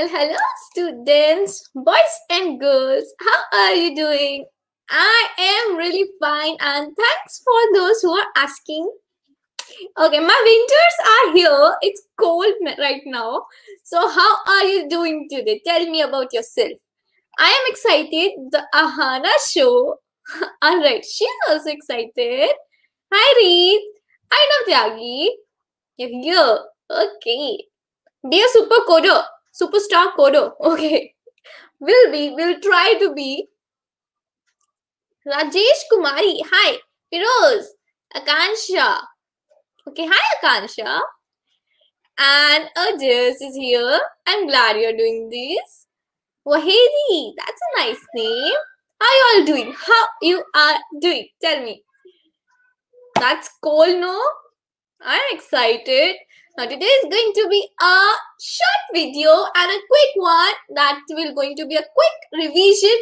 Well, hello students, boys and girls, how are you doing? I am really fine and thanks for those who are asking. Okay, my winters are here. It's cold right now. So how are you doing today? Tell me about yourself. I am excited. The Ahana show. Alright, she's also excited. Hi Reed. I know Tyagi. You're here. Okay. Dear Super Kodo. Superstar Kodo. Okay. We'll try to be. Rajesh Kumari. Hi. Feroz. Akanksha. Okay, hi Akanksha. And Ajayas is here. I'm glad you're doing this. Wahedi, that's a nice name. How you all doing? How you are doing? Tell me. That's cool, no? I'm excited. Now today is going to be a short video and a quick one that will going to be a quick revision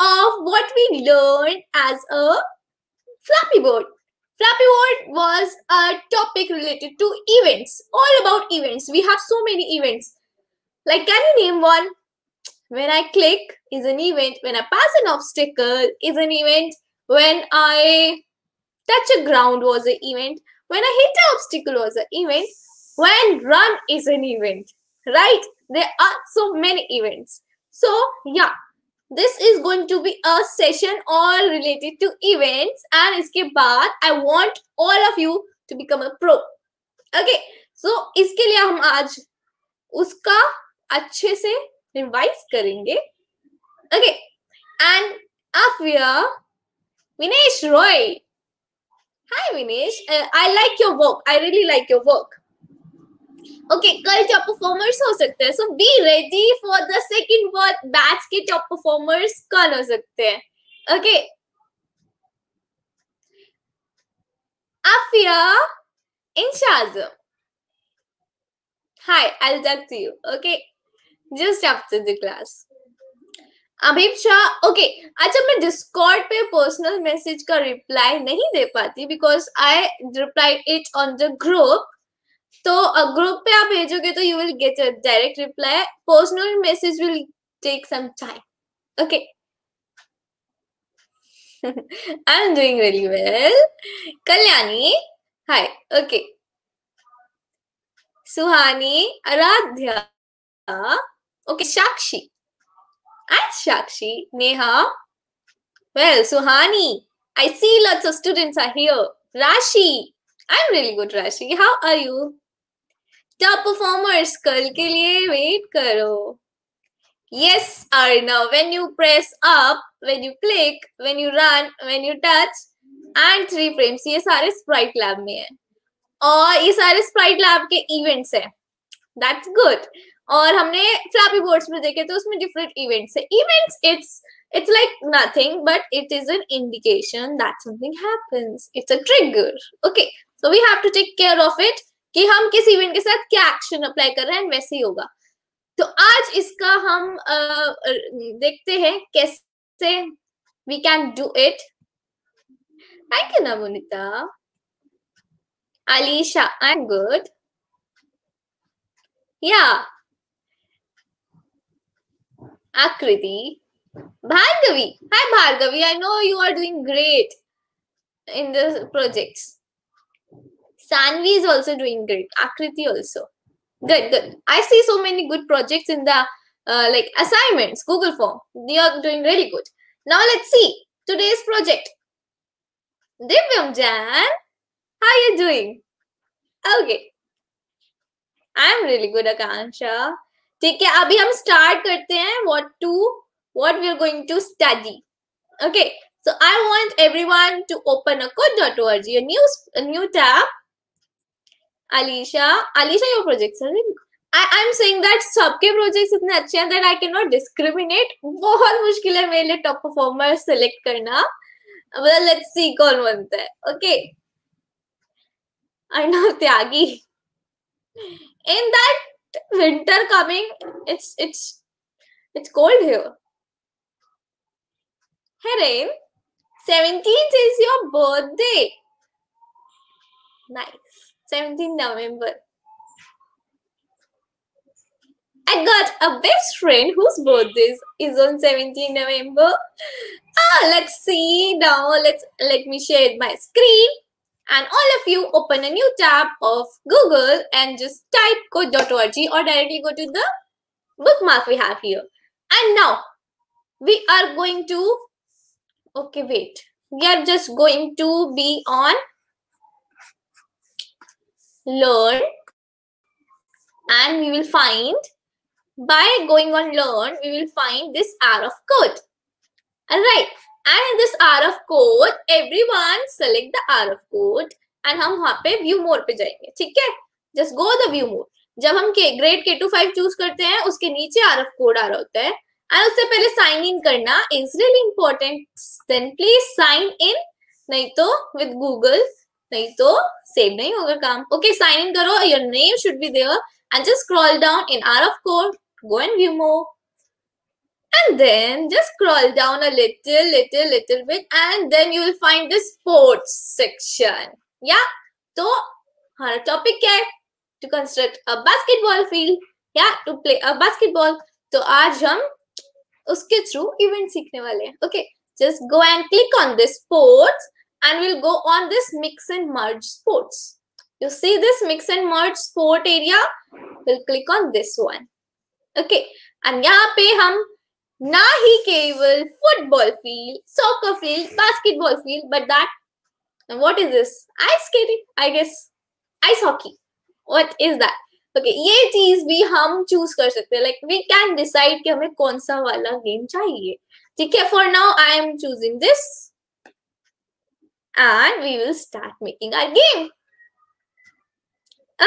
of what we learned as a Flappy Bird. Flappy Bird was a topic related to events, all about events. We have so many events. Like, can you name one? When I click is an event. When I pass an obstacle is an event. When I touch a ground was an event. When I hit an obstacle was an event. When run is an event, right? There are so many events. So, yeah. This is going to be a session all related to events, and इसके बाद I want all of you to become a pro. Okay, so इसके लिए हम आज उसका अच्छे से revise करेंगे. Okay, and Afia, Vinesh Roy. Hi Vinesh, I like your work. I really like your work. Okay, कल top performers हो सकते हैं, so be ready for the second batch के top performers कल हो सकते हैं. Okay, Afia Inshaaz, hi, I'll talk to you. Okay, just after the class. Abhim Shah, okay. अच्छा मैं Discord पे personal message का reply नहीं दे पाती because I replied it on the group. So, a group पे आप भेजोगे तो you will get a direct reply. Personal message will take some time. Okay. I'm doing really well. Kalyani, hi. Okay. Suhani, Aradhya. Okay, Sakshi. And Sakshi, Neha. Well, Suhani, I see lots of students are here. Rashi, I'm really good, Rashi. How are you? Top performers, kal ke liye wait karo. Yes, Arna. When you press up, when you click, when you run, when you touch, and 3 frames. ये सारे Sprite Lab में हैं. और ये सारे Sprite Lab के events हैं. That's good. और हमने Flappy Birds में देखे तो उसमें different events हैं. Events, it's like nothing, but it is an indication that something happens. It's a trigger. Okay, so we have to take care of it. कि हम किस इवेंट के साथ क्या एक्शन अप्लाई कर रहे हैं वैसे ही होगा. तो आज इसका हम देखते हैं कैसे we can do it. Thank you Navunita. Alisha, I'm good. Yeah. Akriti. Bhargavi. Hi Bhargavi. I know you are doing great in the projects. Sanvi is also doing great. Akriti also. Good, good. I see so many good projects in the like assignments, Google Form. They are doing really good. Now let's see today's project. Divyam Jan, how are you doing? Okay. I'm really good, Akanksha. Okay, now we start what we are going to study. Okay. So I want everyone to open a Code.org, a new tab. Alisha, your projects are really good. I'm saying that सबके projects इतने अच्छे हैं that I cannot discriminate. बहुत मुश्किल है मेरे लिए top performer select करना. Well, let's see कौन बनता है. Okay. I know Tyagi. In that winter coming, it's cold here. Hareem, 17th is your birthday. Nice. 17th November. I got a best friend whose birthday is on 17 November. Let's see now. Let me share my screen. And all of you open a new tab of Google and just type code.org or directly go to the bookmark we have here. And now we are going to, okay, wait. We are just going to be on Learn. And we will find, by going on Learn, we will find this hour of code. All right. And in this hour of code, everyone select the hour of code and हम वहाँ पे view more पे जाएंगे, ठीक है? Just go the view more. जब हम grade K-5 choose करते हैं, उसके नीचे hour of code आ रहा होता है, और उससे पहले sign in करना is really important. Then please sign in, नहीं तो with Google, नहीं तो save नहीं होगा काम. Okay, sign in करो, your name should be there, and just scroll down in hour of code, go and view more. And then just scroll down a little bit, and then you will find the sports section. Yeah, so our topic is to construct a basketball field. Yeah, to play a basketball. So today we will learn through events. Okay, just go and click on this sports, and we'll go on this mix and merge sports. You see this mix and merge sport area? We'll click on this one. Okay, and here we will. ना ही केवल football field, soccer field, basketball field, but that, what is this? Ice skating, I guess. Ice hockey. What is that? Okay, ये चीज भी हम choose कर सकते हैं. Like we can decide कि हमें कौन सा वाला game चाहिए. ठीक है? For now, I am choosing this, and we will start making our game.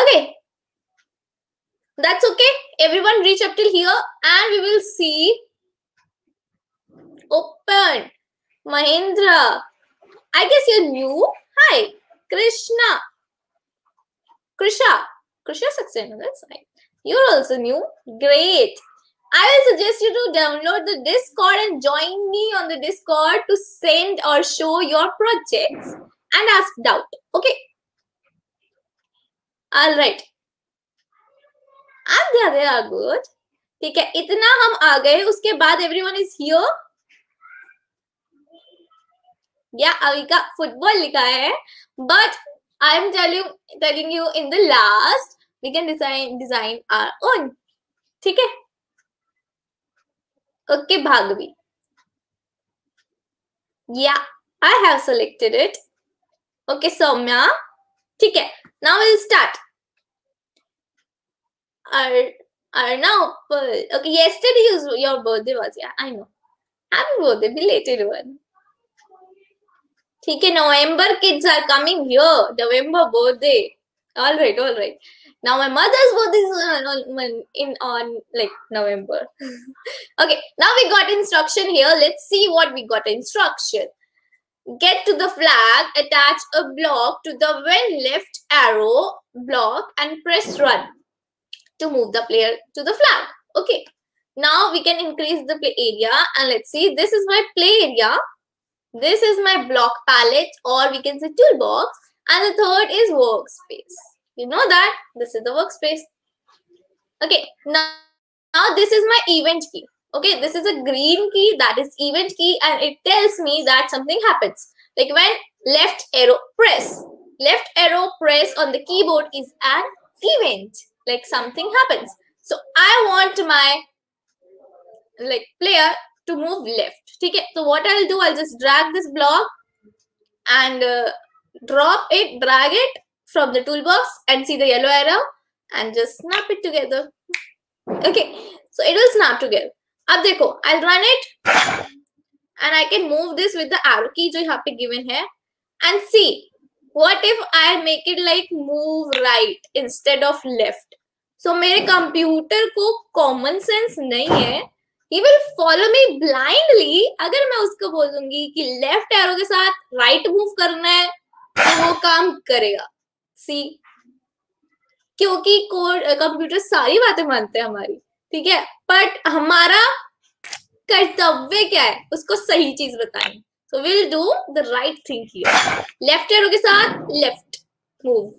Okay, that's okay. Everyone reach up till here, and we will see. Open, Mahindra. I guess you're new. Hi, Krishna. Krishna Saxena, that's right. You're also new. Great. I will suggest you to download the Discord and join me on the Discord to send or show your projects and ask doubt. Okay. All right. And they are good. Okay. Itna hum aa gaye. Uske baad everyone is here. Yeah, Avika football likha hai, but I am telling you in the last we can design our own. ठीक है? Okay, Bhargavi. Yeah, I have selected it. Okay, Somya. ठीक है? Now we'll start. Now, okay, yesterday your birthday was, yeah, I know. Happy birthday, belated one. Okay, November kids are coming here. November birthday. All right, all right. Now my mother's birthday is on like November. Okay, now we got instruction here. Let's see what we got instruction. Get to the flag, attach a block to the when left arrow block and press run to move the player to the flag. Okay, now we can increase the play area and let's see. This is my play area. This is my block palette, or we can say toolbox, and the third is workspace. You know that this is the workspace. Okay, now this is my event key. Okay, this is a green key, that is event key, and it tells me that something happens. Like when left arrow press on the keyboard is an event, like something happens. So I want my like player to move left. Okay, so what I'll do, I'll just drag this block and drop it, drag it from the toolbox and see the yellow arrow and just snap it together. Okay, so it will snap together. Ab dekho, I'll run it and I can move this with the arrow key jo yahan pe given hai, and see what if I make it like move right instead of left. So mere computer ko common sense nahi hai. He will follow me blindly. अगर मैं उसको बोलूँगी कि left arrow के साथ right move करना है, तो वो काम करेगा. See? क्योंकि कोड कंप्यूटर सारी बातें मानते हैं हमारी, ठीक है? But हमारा कर्तव्य क्या है? उसको सही चीज बताएं. So we'll do the right thing here. Left arrow के साथ left move.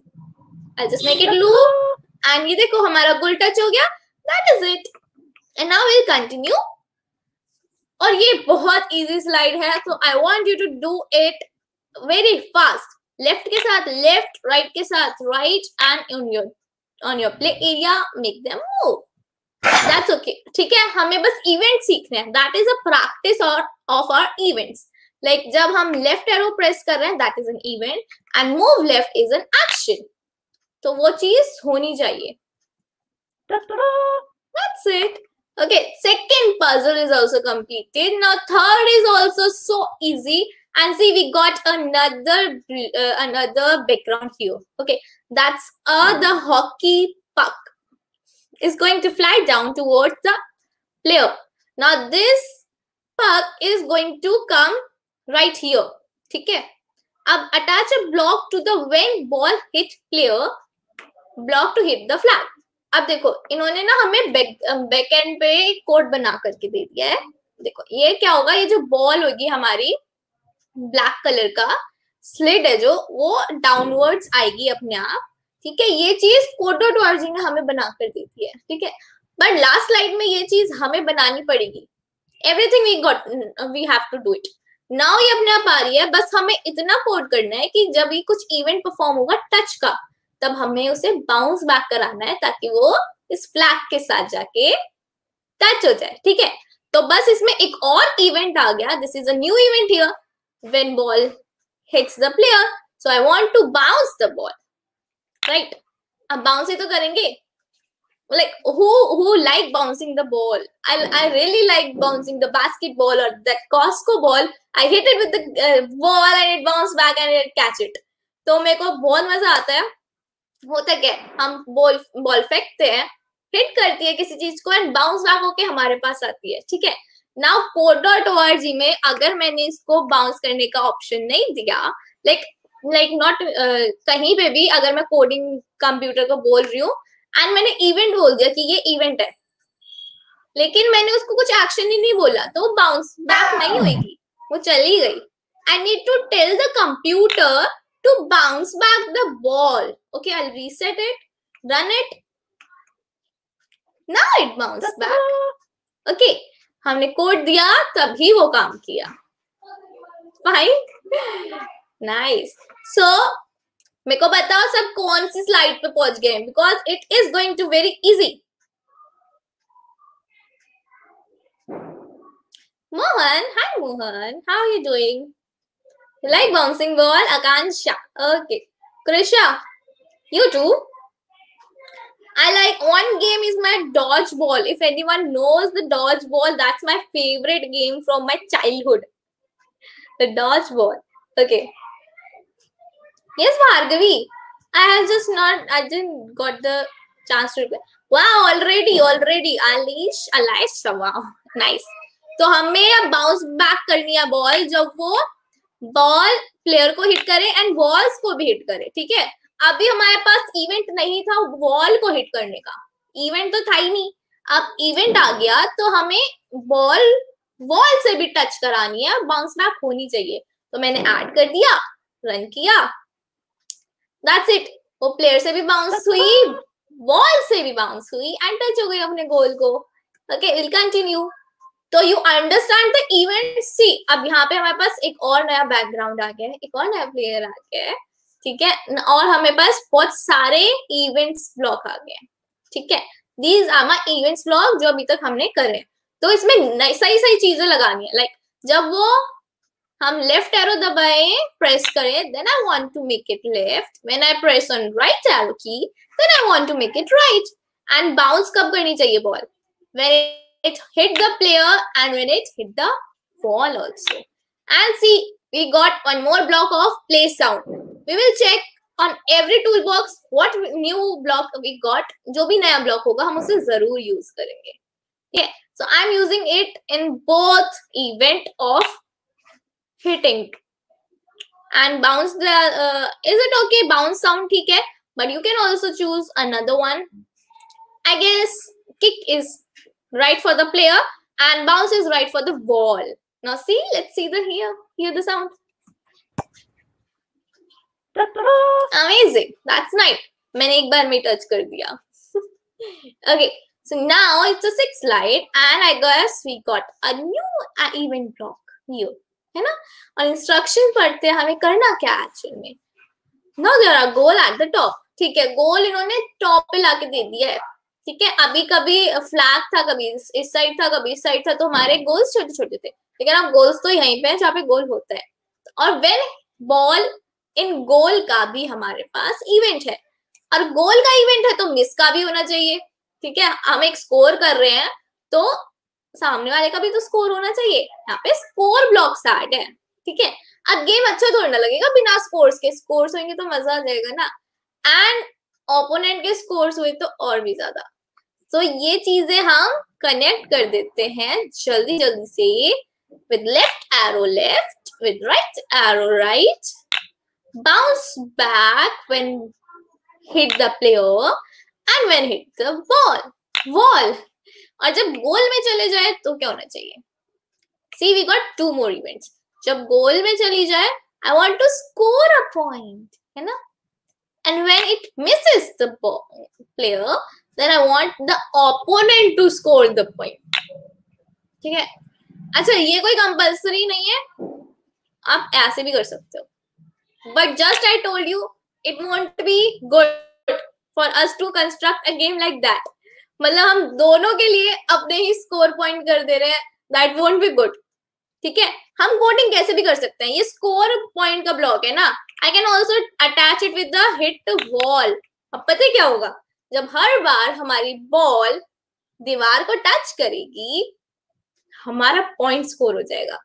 I'll just make it loop. And ये देखो हमारा goal touch हो गया. That is it. And now we'll continue. और ये बहुत easy slide है, so I want you to do it very fast. Left के साथ left, right के साथ right, and on your play area make them move. That's okay. ठीक है, हमें बस event सीखने हैं. That is a practice of our events. Like जब हम left arrow press कर रहे हैं, that is an event, and move left is an action. तो वो चीज होनी चाहिए. That's it. Okay, second puzzle is also completed. Now third is also so easy, and see we got another background here. Okay, that's the hockey puck is going to fly down towards the player. Now this puck is going to come right here. Okay. Ab attach a block to the when ball hit player, block to hit the flag. अब देखो इन्होंने ना हमें back end पे code बना करके दे दिया है. देखो ये क्या होगा, ये जो बॉल होगी हमारी ब्लैक कलर का स्लेड है जो वो डाउनवर्ड्स आएगी अपने आप. ठीक है, ये चीज code.org ने हमें बना कर दी थी. ठीक है, बट लास्ट स्लाइड में ये चीज हमें बनानी पड़ेगी. Everything we have to do it now. ये अपने आप आ रही है, बस हमें इतना कोड करना है कि जब ये कुछ इवेंट परफॉर्म होगा टच का, तब हमें उसे बाउंस बैक कराना है ताकि वो इस फ्लैग के साथ जाके टच हो जाए. ठीक है, तो बस इसमें एक और इवेंट आ गया. This is a new event here when ball hits the player, so I want to bounce the ball, right. अब बाउंस ही तो करेंगे. Like who like bouncing the ball? I really like bouncing the basketball और that Costco ball. I hit it with the ball and it bounce back and it catch it. तो मेरे को बहुत मजा आता है. होता क्या, हम बॉल फेंकते हैं, हिट करती है किसी चीज को एंड बाउंस बैक होके हमारे पास आती है. ठीक है, नाउ code.org में अगर मैंने इसको बाउंस करने का ऑप्शन नहीं दिया, लाइक नॉट कहीं पे भी अगर मैं कोडिंग कंप्यूटर को बोल रही हूँ एंड मैंने इवेंट बोल दिया कि ये इवेंट है, लेकिन मैंने उसको कुछ एक्शन ही नहीं बोला, तो बाउंस बैक नहीं होगी, वो चली गई. I need to tell the computer to bounce back the ball. Okay, I'll reset it, run it. Now it bounced back. Okay, हमने कोड दिया तभी वो काम किया. Fine, nice. So मेरे को बताओ सब कौन सी स्लाइड पे पहुंच गए, because it is going to very easy. Mohan, hi Mohan, how are you doing? You like bouncing ball, Akanksha? Okay, Krishna, you too. I like one game is my dodgeball. If anyone knows the dodgeball, that's my favorite game from my childhood. The dodgeball. Okay. Yes, Bhargavi. I didn't got the chance to reply. Wow, already, Alisha, wow, nice. So हमें अब bounce back करनी है ball जब वो ball player को hit करे and walls को भी हिट करे. ठीक है, अभी हमारे पास इवेंट नहीं था बॉल को हिट करने का, इवेंट तो था ही नहीं. अब इवेंट आ गया तो हमें बॉल वॉल से भी टच करानी है, बाउंस बैक होनी चाहिए. तो मैंने ऐड कर दिया, रन किया, दैट्स इट. वो प्लेयर से भी बाउंस हुई, बॉल से भी बाउंस हुई एंड टच हो गई अपने गोल को. Okay, will continue. तो you understand the event. See अब यहाँ पे हमारे पास एक और नया बैकग्राउंड आ गया है, एक और नया प्लेयर आ गया है. ठीक है, और हमारे पास बहुत सारे इवेंट्स ब्लॉक आ गए. ठीक है, these are my events block जो अभी तक हमने करे. तो इसमें सही सही चीजें लगानी है. लाइक जब वो हम लेफ्ट एरो दबाए प्रेस करें, then I want to make it left. When I press on right arrow key, then I want to make it right. And bounce कब करनी चाहिए ball? When it hit the player and when it hit the ball also. And see, we got one more block of play sound. We will check on every toolbox what new block we got. जो भी नया block होगा हम उसे जरूर use करेंगे. Yeah, so I'm using it in both event of hitting and bounce. Is it okay? Bounce sound ठीक है, but you can also choose another one. I guess kick is right for the player and bounce is right for the ball. Now see, let's see the hear the sound. Amazing, that's nice. मैंने एक बार में touch कर दिया. Okay, So now it's a 6th slide, and I guess we got a new event block here. है ना? और instruction पढ़ते हैं हमें करना क्या actually में? Now there are goal at the top. ठीक है, goal इन्होंने top पे लाके दे दिया है. ठीक है, अभी कभी flag था, कभी इस side था, कभी इस side था, तो हमारे goals छोटे-छोटे थे. लेकिन अब goals तो यहीं पे हैं जहाँ पे goal होता है. और when ball in goal का भी हमारे पास event है. और goal का event है तो miss का भी होना चाहिए. ठीक है, हम एक score कर रहे हैं, तो सामने वाले का भी तो स्कोर होना चाहिए. यहाँ पे स्कोर ब्लॉक स्टार्ट है. ठीक है, अब गेम अच्छा थोड़ा लगेगा बिना स्कोर्स के. स्कोर्स होंगे तो मजा आ जाएगा ना, एंड ओपोनेंट के स्कोर्स हुए तो और भी ज्यादा. तो ये चीजें हम कनेक्ट कर देते हैं जल्दी जल्दी से, with left arrow left, with right arrow right, bounce back when hit the player and when hit the ball wall. और जब गोल में चले जाए तो क्या होना चाहिए? See, we got 2 more events. जब गोल में चली जाए, I want to score a point, है ना? And when it misses the player, then I want the opponent to score the point. ठीक है? अच्छा, ये कोई कंपल्सरी नहीं है. आप ऐसे भी कर सकते हो. But just I told you, it won't be good for us to construct a game like that. मतलब हम दोनों के लिए अपने ही स्कोर पॉइंट कर दे रहे हैं. That won't be good. ठीक है, हम कोडिंग कैसे भी कर सकते हैं. ये स्कोर पॉइंट का ब्लॉक है ना. I can also attach it with the hit wall. अब पता है क्या होगा? जब हर बार हमारी बॉल दीवार को टच करेगी, हमारा पॉइंट स्कोर हो जाएगा.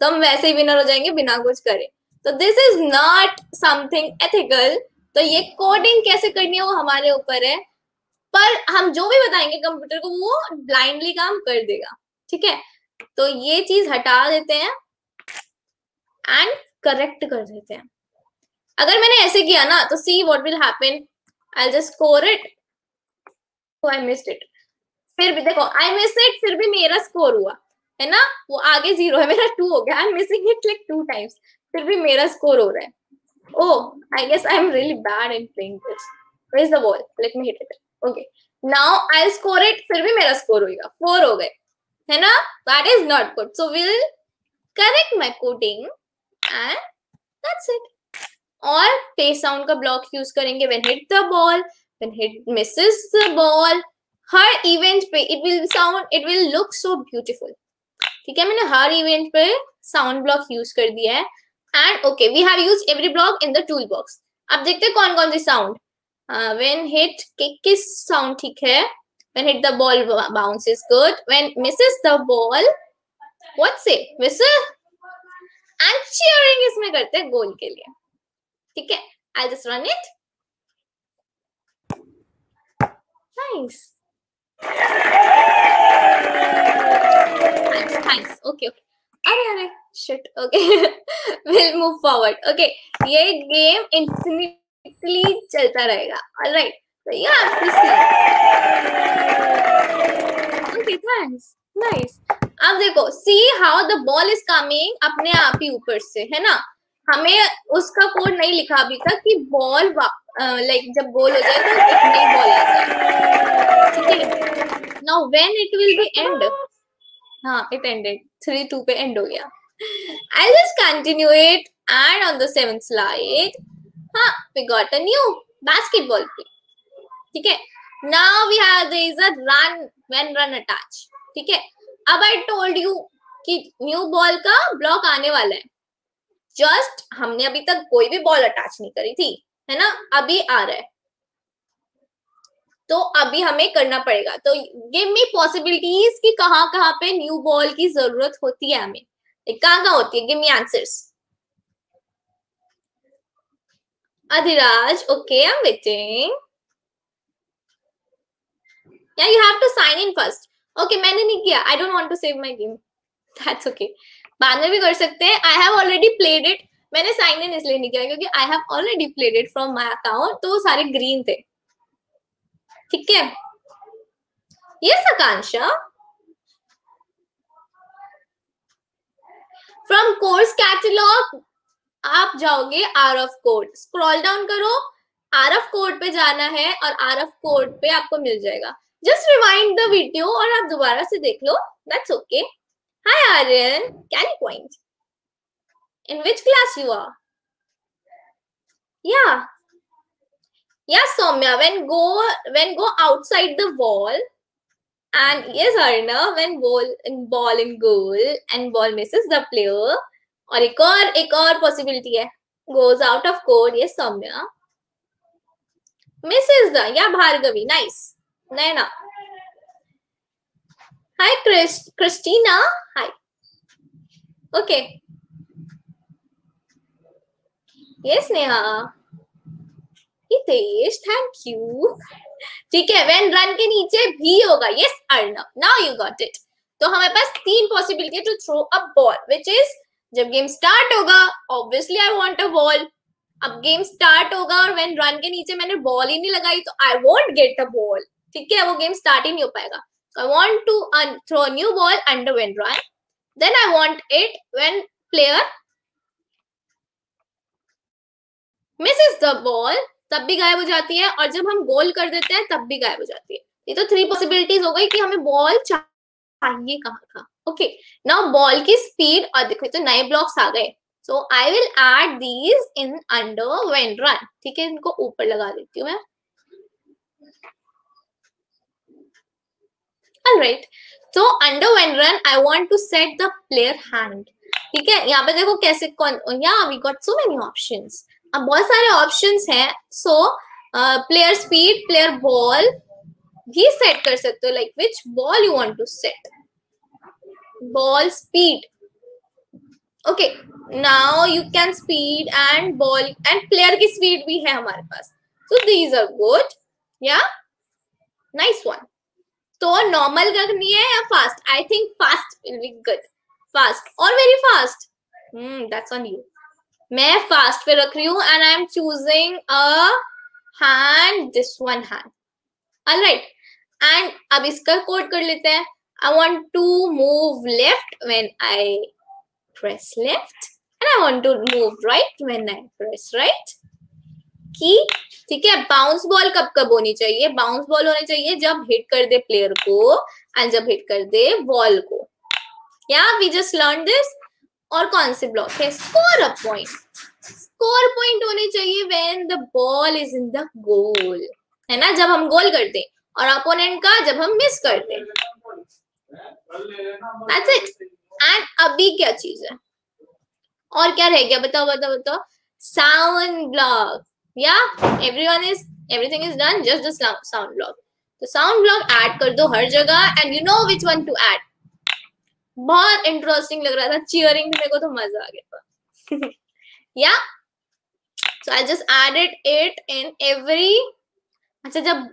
तो हम वैसे ही विनर हो जाएंगे बिना कुछ करे. तो this is not something ethical. तो ये कोडिंग कैसे करनी है वो हमारे ऊपर है, पर हम जो भी बताएंगे कंप्यूटर को वो ब्लाइंडली काम कर देगा. ठीक है, तो ये चीज हटा देते हैं एंड करेक्ट कर देते हैं. अगर मैंने ऐसे किया ना तो see what will happen. I just score it, तो आई मिस्ड इट. फिर भी देखो, आई मिस इट, फिर भी मेरा स्कोर हुआ है ना. वो आगे 0 है, मेरा 2 हो गया. I am missing it like 2 times, फिर भी मेरा स्कोर हो रहा है. Oh, I guess I am really bad in playing this. Where is the ball? Let me hit it. Okay, now I'll score it. फिर भी मेरा score होगा. 4 हो गए, है ना? That is not good. So we'll correct my coding and that's it. और face sound का block use करेंगे. When hit the ball, when hit misses the ball, her event पे it will sound, it will look so beautiful. ठीक है, मैंने हर event पे sound block use कर दिया है. And okay, we have used every block in the toolbox. अब देखते हैं कौन कौन सी sound. When hit kick sound ठीक है. When hit the ball bounce is good. When misses the ball, what's it? Whistle and cheering इसमें करते हैं गोल के लिए. ठीक है, I'll just run it. Nice. Thanks. Okay. अरे shit. Okay. We'll move forward. Okay. ये game infinite चलता रहेगा. ऑलराइट, तो ये आपकी सी. Okay, thanks, nice. अब देखो, see how the ball is coming अपने आप ही ऊपर से, है ना. हमें उसका कोड नहीं लिखा अभी तक कि बॉल लाइक जब गोल हो जाए तो एक नई बॉल आ जाए. ठीक है, now when it will be end. हाँ, इट एंडेड 3-2 पे एंड हो गया. I just continue it and on the 7th slide. हाँ, we got a new basketball play. ठीक है, now we have there is a run when run attach. ठीक है, अब I told you कि new ball का block आने वाला है. Just हमने अभी तक कोई भी ball attach नहीं करी थी, है ना. अभी आ रहा है, तो अभी हमें करना पड़ेगा. तो give me possibilities कि कहाँ कहाँ पे new ball की जरूरत होती है हमें. कहाँ कहाँ होती है? Give me answers. Adiraj, okay, I'm waiting. Yeah, you have to sign in first. Okay, मैंने नहीं किया. I don't want to save my game. That's okay. बाद में भी कर सकते हैं. I have already played it. मैंने sign in इसलिए नहीं किया क्योंकि I have already played it from my account. तो सारे green थे. ठीक है. Yes, Akanksha. From course catalog. आप जाओगे आरएफ कोड. स्क्रॉल डाउन करो, आरएफ कोड पे जाना है और आरएफ कोड पे आपको मिल जाएगा. Just rewind the video और आप दोबारा से देख लो. That's okay. Hi Aryan, can you point? In which class you are? Yeah. Yeah, Somya. When go outside the wall. And yes, Arna, when ball in goal and ball misses the player. और एक और possibility है. Goes out of court. Yes, Somya. Misses the. Yeah, Bhargavi. Nice. Neha. Hi, Christina. Hi. Okay. Yes, Neha. Hitesh, thank you. ठीक है, when run के नीचे भी होगा. Yes, Arna. Now you got it. तो हमारे पास तीन possibility to throw a ball, which is जब game start होगा, obviously I want a ball. अब गेम स्टार्ट होगा और when run के नीचे मैंने बॉल ही नहीं लगाई तो I won't get the ball. ठीक है, वो गेम स्टार्ट ही नहीं हो पाएगा. I want to throw a new ball under when run. Then I want it when player misses the ball, तब भी गायब हो जाती है और जब हम गोल कर देते हैं तब भी गायब हो जाती है. ये तो थ्री पॉसिबिलिटीज हो गई कि हमें बॉल चाहिए कहाँ का. ओके, नाउ बॉल की स्पीड और देखो तो नए ब्लॉक्स आ गए. So I will add these in under when run. ठीक है, इनको ऊपर लगा देती हूँ मैं. All right. So under when run, I want to set the player hand. ठीक है, यहाँ पे देखो कैसे कौन. Yeah, we got so many options. अब बहुत सारे options हैं. So player speed, player ball भी set कर सकते हो. Like which ball you want to set? Ball speed. Okay, now you can speed and ball and player की speed भी है हमारे पास. So these are good, yeah, nice one. तो normal करनी है या fast? I think fast will be good. Fast or very fast? That's on you. मैं fast पे रख रही हूँ and I am choosing a hand. This one hand. All right. And अब इसका code कर लेते हैं. I want to move left when I press left and I want to move right when I press right की. ठीक है, bounce ball कब कब होनी चाहिए? बाउंस बॉल होनी चाहिए जब हिट कर दे प्लेयर को एंड जब हिट कर दे बॉल को. या वी जस्ट लर्न दिस. और कौन से ब्लॉक है? Score a point. Score point होने चाहिए when the ball is in the goal, है ना, जब हम गोल करते हैं और अपोनेंट का जब हम मिस करते हैं. That's it. एंड अभी क्या चीज है और क्या रह गया? बताओ बताओ बताओ. Sound block. Yeah everything is done, just the sound block. तो साउंड ब्लॉक ऐड कर दो हर जगह. And you know which one to add. बहुत इंटरेस्टिंग लग रहा था. चीयरिंग मेरे को तो मजा आ गया था. Yeah so I just added it in every. अच्छा, जब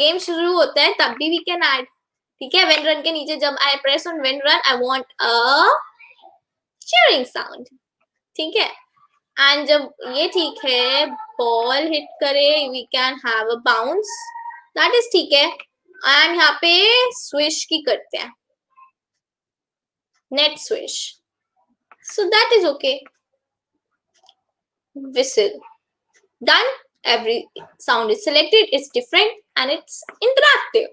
गेम शुरू होता है तब भी वी कैन ऐड. ठीक है, when run के नीचे जब I press on when run, I want a cheering sound. ठीक है, and जब ये ठीक है ball hit करे we can have a bounce. That is ठीक है. And यहाँ पे swish की करते हैं, net swish. So that is okay. Whistle. Done. Every sound is selected. It's different and it's interactive.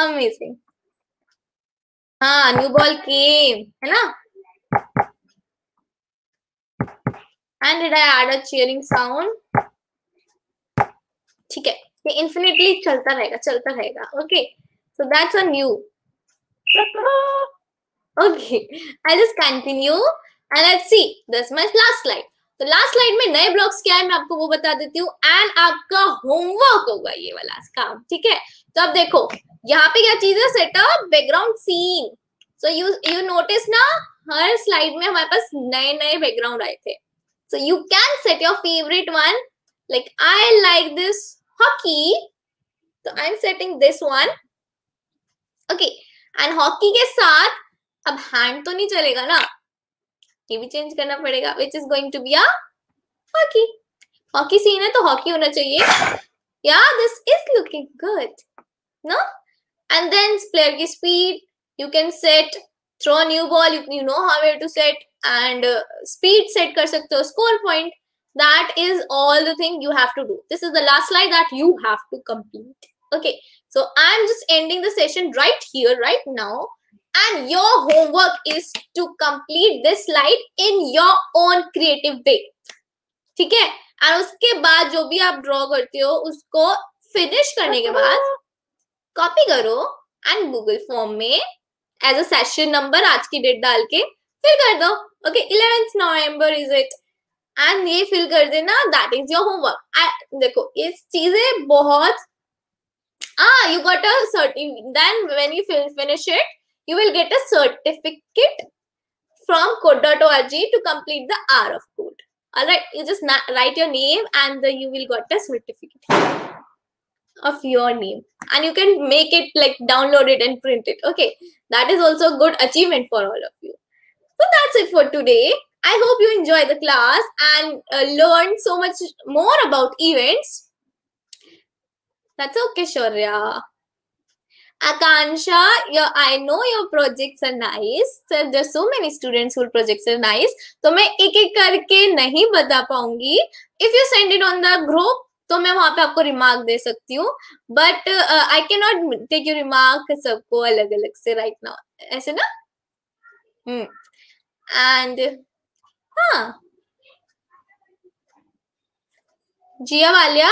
Amazing. हाँ, new ball came, है ना? And did I add a cheering sound? ठीक है, ये infinitely चलता रहेगा. Okay, so that's on you. Okay, I'll just continue and let's see. That's my last slide. तो last slide में नए ब्लॉक्स क्या है मैं आपको वो बता देती हूँ. एंड आपका होमवर्क होगा ये वाला काम. ठीक है, तो अब देखो यहाँ पे क्या चीज है. Setup background scene. So you notice ना, हर स्लाइड में हमारे पास नए नए बैकग्राउंड आए थे. So you can set your favourite one. Like I like this hockey, तो I am setting this one. Okay, and hockey के साथ अब हैंड तो नहीं चलेगा ना, ये भी चेंज करना पड़ेगा. Which is going to be a hockey. Hockey scene है तो हॉकी होना चाहिए. Yeah this is looking good no. And then player की speed you can set. Throw new ball, you know how to set. And speed set कर सकते हो. Score point That is all the thing you have to do. This is the last slide that you have to complete. Okay, so I'm just ending the session right here, right now. And your homework is to complete this slide in your own creative way. Okay? And उसके बाद जो भी आप draw करते हो, उसको finish करने के बाद copy करो and Google Form में as a session number आज की date डाल के fill कर दो. Okay, 11th November is it? And ये fill कर देना. That is your homework. देखो ये चीजें बहुत you got a certain. Then when you finish it, you will get a certificate from Code.org to complete the hour of code. All right, you just write your name and you will get a certificate of your name, and you can make it like download it and print it. Okay, that is also a good achievement for all of you. So that's it for today. I hope you enjoy the class and learn so much more about events. That's okay, Shaurya. Akanksha, I know your projects are nice. So there's so many students whose projects are nice. So मैं एक-एक करके नहीं बता पाऊँगी. If you send it on the group, तो मैं वहाँ पे आपको remark दे सकती हूँ. But I cannot take your remark सबको अलग-अलग से right now. ऐसे ना? And हाँ. जिया Walia.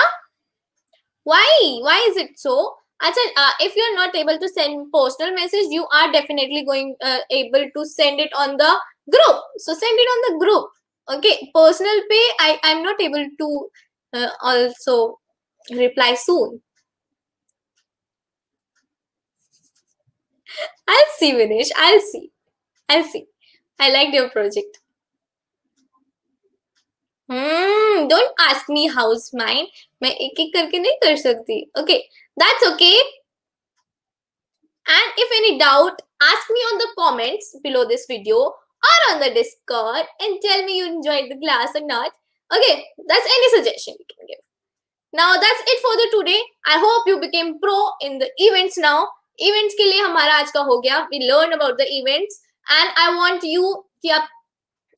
Why is it so? If you are not able to send personal message, you are definitely going able to send it on the group. So send it on the group. Okay, personal pay, I'm not able to also reply soon. I'll see, Vinesh. I'll see. I liked your project. Don't ask me how's mine. मैं एक-एक करके नहीं कर सकती. Okay, that's okay. And if any doubt, ask me on the comments below this video or on the Discord and tell me you enjoyed the class or not. Okay, that's any suggestion you can give. Now that's it for the today. I hope you became pro in the events now. Events के लिए हमारा आज का हो गया. We learned about the events and I want you कि आप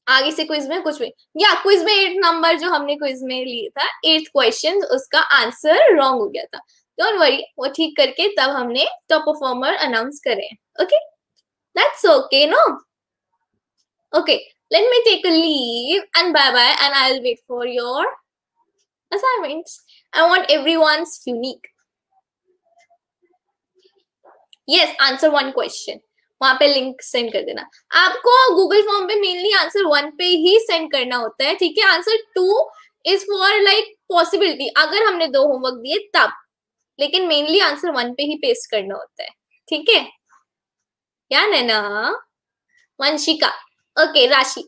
आगे से क्विज में कुछ भी या क्विज में 8 नंबर जो हमने क्विज में लिया था 8 क्वेश्चंस उसका आंसर रॉन्ग हो गया था. डोंट वरी, वो ठीक करके तब हमने टॉप परफॉर्मर अनाउंस करे. Okay, that's okay. No okay, let me take a leave and bye bye and I will wait for your assignments. I want everyone's unique. Yes, answer one question. वहाँ पे link send कर देना. आपको Google form पे mainly answer 1 पे ही send करना होता है. ठीक है, answer 2 is for like possibility अगर हमने 2 होमवर्क दिए तब, लेकिन मेनली आंसर 1 पे ही पेस्ट करना होता है. ठीक है, या नैना Vanshika. Okay Rashi,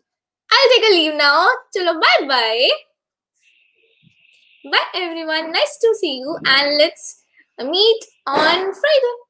I will take a leave now. चलो bye bye bye everyone. Nice to see you and let's meet on Friday.